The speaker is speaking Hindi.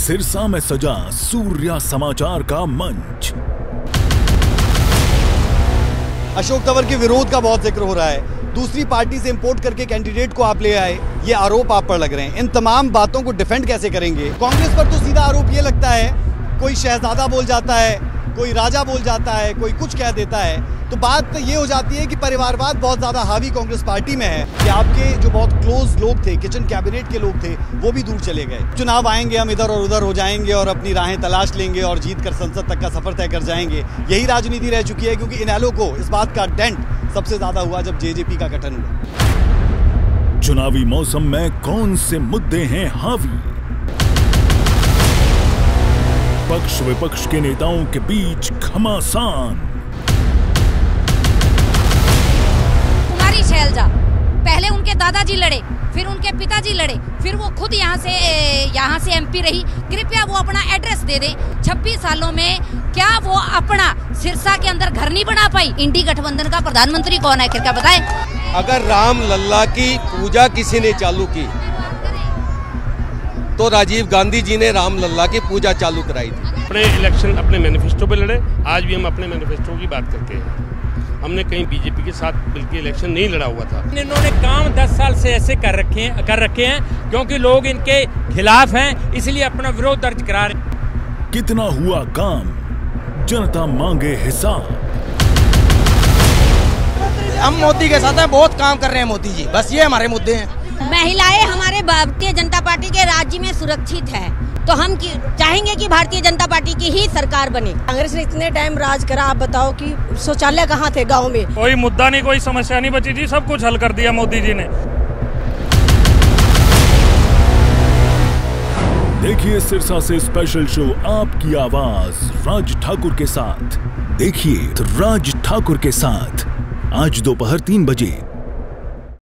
सिरसा में सजा सूर्या समाचार का मंच। अशोक तंवर के विरोध का बहुत जिक्र हो रहा है। दूसरी पार्टी से इंपोर्ट करके कैंडिडेट को आप ले आए, ये आरोप आप पर लग रहे हैं। इन तमाम बातों को डिफेंड कैसे करेंगे? कांग्रेस पर तो सीधा आरोप ये लगता है, कोई शहजादा बोल जाता है, कोई राजा बोल जाता है, कोई कुछ कह देता है। तो बात ये हो जाती है कि परिवारवाद बहुत ज़्यादा हावी कांग्रेस पार्टी में है कि आपके जो बहुत क्लोज लोग थे, किचन कैबिनेट के लोग थे, वो भी दूर चले गए। चुनाव आएंगे, हम इधर और उधर हो जाएंगे और अपनी राहें तलाश लेंगे और जीत कर संसद तक का सफर तय कर जाएंगे। यही राजनीति रह चुकी है, क्योंकि इनेलो को इस बात का डेंट सबसे ज़्यादा हुआ जब जेजेपी का गठन हुआ। चुनावी मौसम में कौन से मुद्दे हैं हावी? पक्ष विपक्ष के नेताओं के बीच घमासान। कुमारी शैलजा, पहले उनके दादाजी लड़े, फिर उनके पिताजी लड़े, फिर वो खुद यहाँ से एमपी रही। कृपया वो अपना एड्रेस दे दे। 26 सालों में क्या वो अपना सिरसा के अंदर घर नहीं बना पाई? इंडी गठबंधन का प्रधानमंत्री कौन है, कृपया बताएं। अगर राम लल्ला की पूजा किसी ने चालू की तो राजीव गांधी जी ने राम लल्ला की पूजा चालू कराई थी। अपने इलेक्शन अपने मैनिफेस्टो पे लड़े। आज भी हम अपने मैनिफेस्टो की बात करते हैं। हमने कहीं बीजेपी के साथ मिलकर इलेक्शन नहीं लड़ा हुआ था। इन्होंने काम 10 साल से ऐसे कर रखे हैं क्योंकि लोग इनके खिलाफ हैं, इसलिए अपना विरोध दर्ज करा रहे। कितना हुआ काम, जनता मांगे हिसाब। हम मोदी के साथ हैं, बहुत काम कर रहे हैं मोदी जी, बस ये हमारे मुद्दे हैं। महिलाएं हमारे भारतीय जनता पार्टी के राज्य में सुरक्षित है, तो हम चाहेंगे कि भारतीय जनता पार्टी की ही सरकार बने। कांग्रेस ने इतने टाइम राज करा, आप बताओ कि शौचालय कहाँ थे गांव में? कोई मुद्दा नहीं, कोई समस्या नहीं बची थी, सब कुछ हल कर दिया मोदी जी ने। देखिए सिरसा से स्पेशल शो आपकी आवाज राज ठाकुर के साथ। देखिए राज ठाकुर के साथ आज दोपहर 3 बजे।